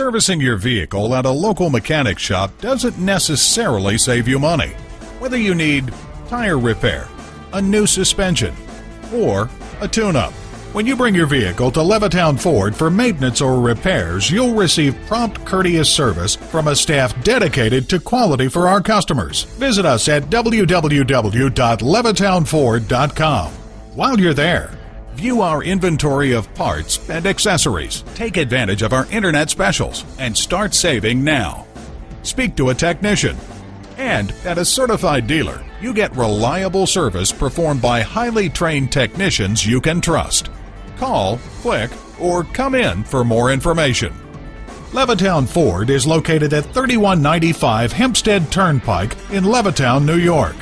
servicing your vehicle at a local mechanic shop doesn't necessarily save you money. Whether you need tire repair, a new suspension, or a tune-up, when you bring your vehicle to Levittown Ford for maintenance or repairs, you'll receive prompt, courteous service from a staff dedicated to quality for our customers. Visit us at www.levittownford.com. While you're there, view our inventory of parts and accessories. Take advantage of our internet specials and start saving now. Speak to a technician. And at a certified dealer, you get reliable service performed by highly trained technicians you can trust. Call, click, or come in for more information. Levittown Ford is located at 3195 Hempstead Turnpike in Levittown, New York.